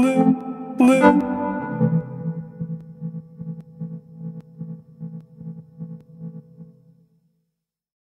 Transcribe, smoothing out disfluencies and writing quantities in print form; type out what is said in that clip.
Blue.